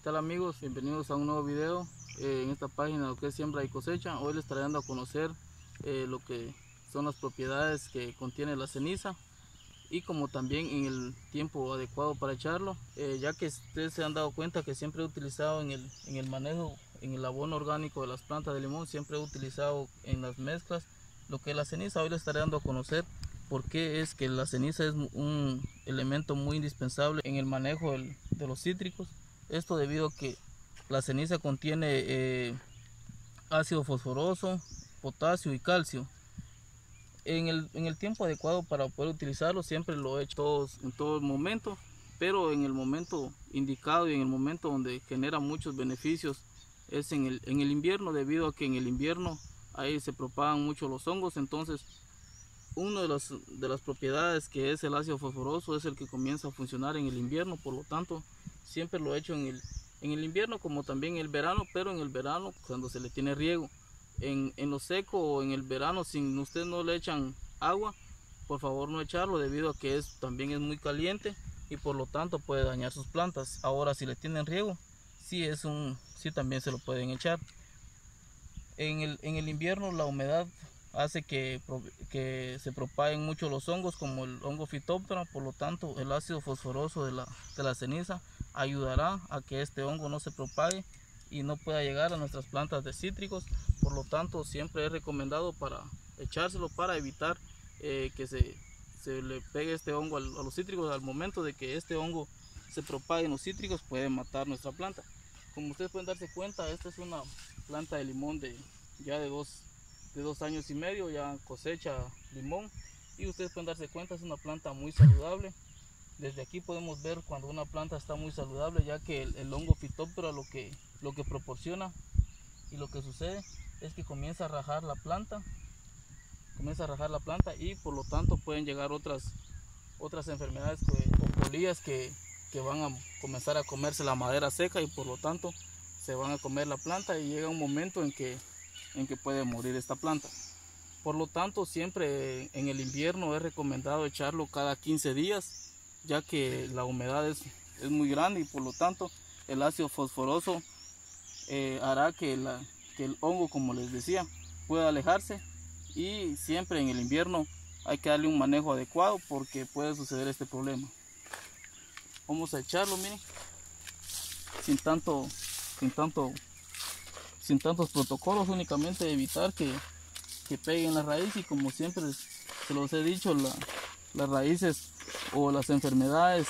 ¿Qué tal amigos? Bienvenidos a un nuevo video en esta página lo que es Siembra y Cosecha. Hoy les estaré dando a conocer lo que son las propiedades que contiene la ceniza y como también en el tiempo adecuado para echarlo, ya que ustedes se han dado cuenta que siempre he utilizado en el manejo, en el abono orgánico de las plantas de limón, siempre he utilizado en las mezclas lo que es la ceniza. Hoy les estaré dando a conocer por qué es que la ceniza es un elemento muy indispensable en el manejo de los cítricos. Esto debido a que la ceniza contiene ácido fosforoso, potasio y calcio. En el tiempo adecuado para poder utilizarlo, siempre lo he hecho en todo momento, pero en el momento indicado y en el momento donde genera muchos beneficios es en el invierno, debido a que en el invierno ahí se propagan mucho los hongos. Entonces, una de las propiedades que es el ácido fosforoso es el que comienza a funcionar en el invierno, por lo tanto, siempre lo he hecho en el invierno como también en el verano, pero en el verano cuando se le tiene riego. En lo seco o en el verano, si ustedes no le echan agua, por favor no echarlo, debido a que también es muy caliente y por lo tanto puede dañar sus plantas. Ahora, si le tienen riego, sí también se lo pueden echar. En el invierno la humedad hace que se propaguen mucho los hongos, como el hongo fitóptera. Por lo tanto, el ácido fosforoso de la ceniza ayudará a que este hongo no se propague y no pueda llegar a nuestras plantas de cítricos. Por lo tanto, siempre es recomendado para echárselo, para evitar que se le pegue este hongo a los cítricos. Al momento de que este hongo se propague en los cítricos, puede matar nuestra planta. Como ustedes pueden darse cuenta, esta es una planta de limón de dos años y medio, ya cosecha limón, y ustedes pueden darse cuenta, es una planta muy saludable. Desde aquí podemos ver cuando una planta está muy saludable, ya que el hongo fitóptera lo que proporciona y lo que sucede es que comienza a rajar la planta y por lo tanto pueden llegar otras enfermedades o polillas que van a comenzar a comerse la madera seca y por lo tanto se van a comer la planta y llega un momento en que puede morir esta planta. Por lo tanto, siempre en el invierno es recomendado echarlo cada 15 días, ya que la humedad es muy grande y por lo tanto el ácido fosforoso hará que el hongo, como les decía, pueda alejarse. Y siempre en el invierno hay que darle un manejo adecuado porque puede suceder este problema. Vamos a echarlo, miren, sin tantos protocolos, únicamente evitar que peguen la raíz. Y como siempre se los he dicho, las raíces o las enfermedades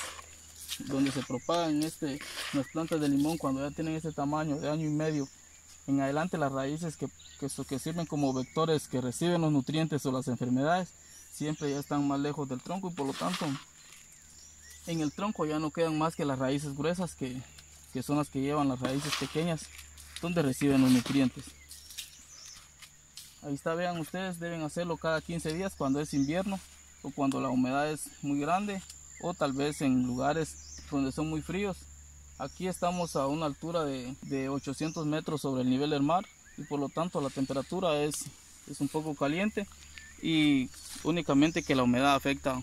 donde se propagan las plantas de limón, cuando ya tienen este tamaño de año y medio en adelante, las raíces que sirven como vectores que reciben los nutrientes o las enfermedades siempre ya están más lejos del tronco y por lo tanto en el tronco ya no quedan más que las raíces gruesas, que son las que llevan las raíces pequeñas donde reciben los nutrientes. Ahí está, vean ustedes, deben hacerlo cada 15 días cuando es invierno o cuando la humedad es muy grande o tal vez en lugares donde son muy fríos. Aquí estamos a una altura de 800 metros sobre el nivel del mar y por lo tanto la temperatura es un poco caliente y únicamente que la humedad afecta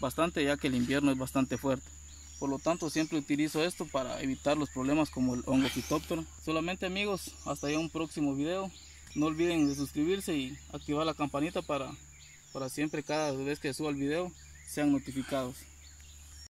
bastante, ya que el invierno es bastante fuerte. Por lo tanto, siempre utilizo esto para evitar los problemas como el hongo fitóptero. Solamente amigos, hasta ya un próximo video. No olviden de suscribirse y activar la campanita para siempre, cada vez que suba el video, sean notificados.